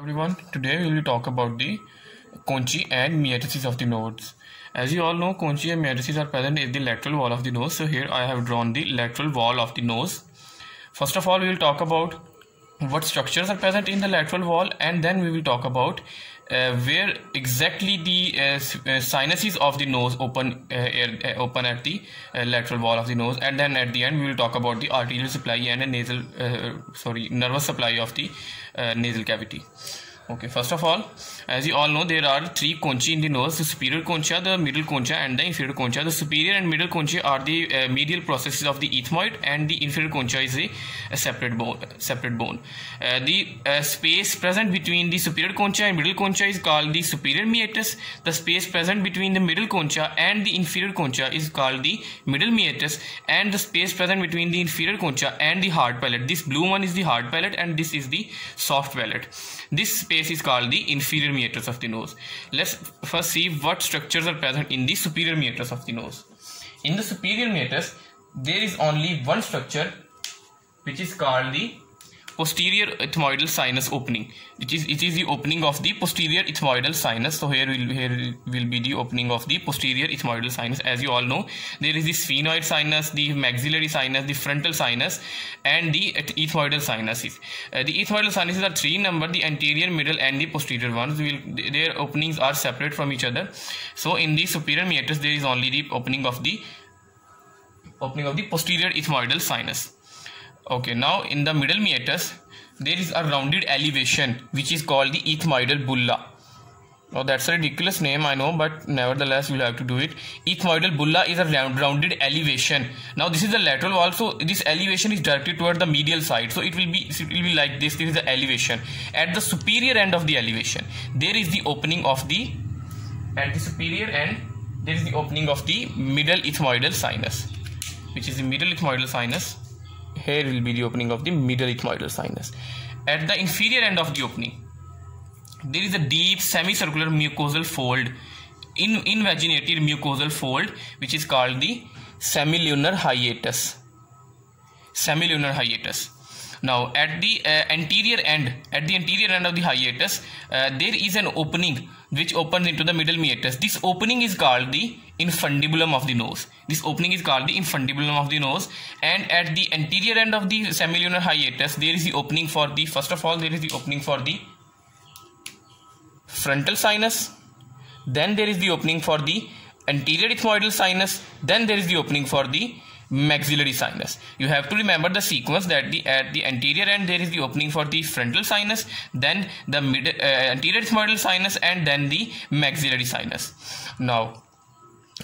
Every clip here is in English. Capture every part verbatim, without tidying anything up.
Everyone, today we will talk about the conchae and meatuses of the nodes. As you all know, conchae and meatuses are present in the lateral wall of the nose. So here I have drawn the lateral wall of the nose. First of all, we will talk about what structures are present in the lateral wall, and then we will talk about uh, where exactly the uh, sinuses of the nose open uh, air, uh, open at the uh, lateral wall of the nose, and then at the end we will talk about the arterial supply and a nasal uh, sorry nervous supply of the uh, nasal cavity. Okay, first of all, as you all know, there are three conchae in the nose: the superior concha, the middle concha, and the inferior concha. The superior and middle conchae are the uh, medial processes of the ethmoid, and the inferior concha is a, a separate bone. Separate bone. Uh, the uh, space present between the superior concha and middle concha is called the superior meatus. The space present between the middle concha and the inferior concha is called the middle meatus, and the space present between the inferior concha and the hard palate. This blue one is the hard palate, and this is the soft palate. This space is called the inferior meatus of the nose. Let's first see what structures are present in the superior meatus of the nose. In the superior meatus, there is only one structure which is called the posterior ethmoidal sinus opening. It is it is the opening of the posterior ethmoidal sinus. So here will here will be the opening of the posterior ethmoidal sinus. As you all know, there is the sphenoid sinus, the maxillary sinus, the frontal sinus, and the ethmoidal sinuses. Uh, the ethmoidal sinuses are three number: the anterior, middle, and the posterior ones. Will their openings are separate from each other. So in the superior meatus, there is only the opening of the opening of the posterior ethmoidal sinus. Okay, now in the middle meatus, there is a rounded elevation which is called the ethmoidal bulla. Now that's a ridiculous name, I know, but nevertheless we'll have to do it. Ethmoidal bulla is a round, rounded elevation. Now this is the lateral wall, so this elevation is directed toward the medial side. So it will be it will be like this. This is the elevation. At the superior end of the elevation, there is the opening of the at the superior end there is the opening of the middle ethmoidal sinus, which is the middle ethmoidal sinus. Here will be the opening of the middle ethmoidal sinus. At the inferior end of the opening, there is a deep semicircular mucosal fold, in invaginated mucosal fold, which is called the semilunar hiatus. Semilunar hiatus. Now, at the uh, anterior end, at the anterior end of the hiatus, uh, there is an opening which opens into the middle meatus. This opening is called the infundibulum of the nose. This opening is called the infundibulum of the nose. And at the anterior end of the semilunar hiatus, there is the opening for the, first of all, there is the opening for the frontal sinus. Then there is the opening for the anterior ethmoidal sinus. Then there is the opening for the maxillary sinus. You have to remember the sequence, that the at the anterior end there is the opening for the frontal sinus, then the mid, uh, anterior ethmoidal sinus, and then the maxillary sinus. Now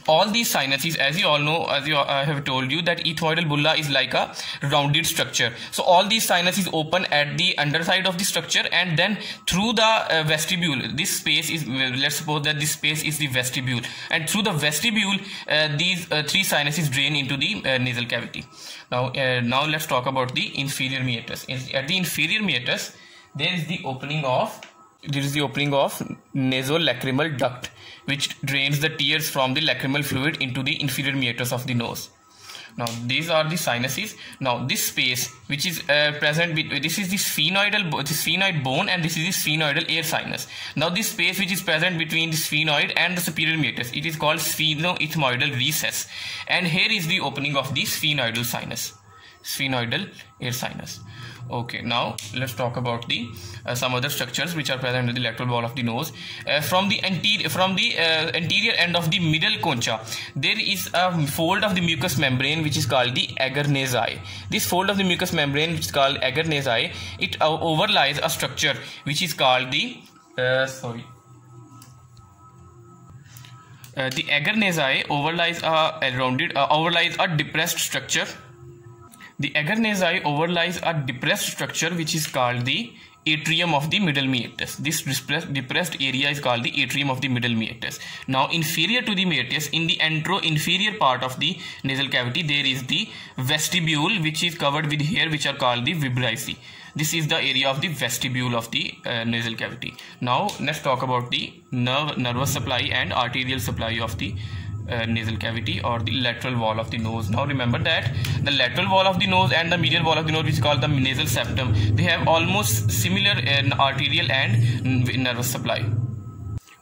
all these sinuses, as you all know, as you, I have told you, that ethmoidal bulla is like a rounded structure. So all these sinuses open at the underside of the structure, and then through the uh, vestibule, this space is, let's suppose that this space is the vestibule, and through the vestibule, uh, these uh, three sinuses drain into the uh, nasal cavity. Now, uh, now let's talk about the inferior meatus. In, at the inferior meatus, there is the opening of there is the opening of nasolacrimal duct, which drains the tears from the lacrimal fluid into the inferior meatus of the nose. Now these are the sinuses. Now this space which is uh, present between, this is the sphenoidal the sphenoid bone, and this is the sphenoidal air sinus. Now this space which is present between the sphenoid and the superior meatus, it is called sphenoethmoidal recess, and here is the opening of the sphenoidal sinus. Sphenoidal air sinus. Okay, now let's talk about the uh, some other structures which are present in the lateral wall of the nose. Uh, from the anterior from the uh, anterior end of the middle concha, there is a fold of the mucous membrane which is called the agger nasi. This fold of the mucous membrane, which is called agger nasi, it uh, overlies a structure which is called the uh, sorry. Uh, the agger nasi overlies a, a rounded uh, overlies a depressed structure. The agger nasi overlies a depressed structure which is called the atrium of the middle meatus. This depressed area is called the atrium of the middle meatus. Now inferior to the meatus, in the antero-inferior part of the nasal cavity, there is the vestibule which is covered with hair, which are called the vibrissae. This is the area of the vestibule of the uh, nasal cavity. Now let's talk about the nerve, nervous supply and arterial supply of the uh, nasal cavity or the lateral wall of the nose. Now remember that the lateral wall of the nose and the medial wall of the nose, which is called the nasal septum, they have almost similar uh, arterial and nervous supply.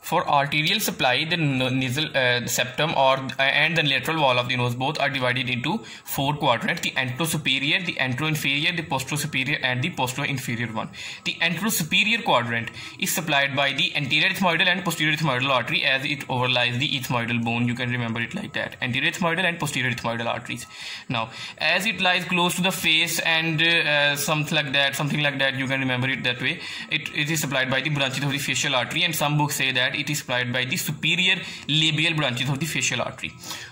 For arterial supply, the nasal uh, the septum or uh, and the lateral wall of the nose both are divided into four quadrants: the anterosuperior, the anteroinferior, the posterior, and the posteroinferior one. The anterosuperior quadrant is supplied by the anterior ethmoidal and posterior ethmoidal artery, as it overlies the ethmoidal bone. You can remember it like that: anterior ethmoidal and posterior ethmoidal arteries. Now, as it lies close to the face and uh, something like that, something like that, you can remember it that way. It it is supplied by the branches of the facial artery, and some books say that it is supplied by the superior labial branches of the facial artery.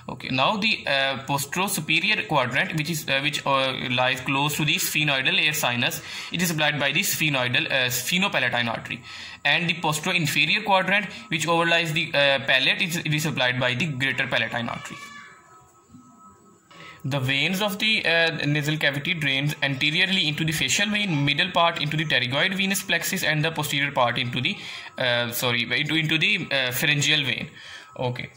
Okay, now the uh, posterosuperior quadrant, which is uh, which uh, lies close to the sphenoidal air sinus, it is supplied by the sphenoidal uh, sphenopalatine artery, and the posteroinferior quadrant, which overlies the uh, palate, is, it is supplied by the greater palatine artery. The veins of the uh, nasal cavity drains anteriorly into the facial vein, middle part into the pterygoid venous plexus, and the posterior part into the uh, sorry into into the uh, pharyngeal vein. Okay.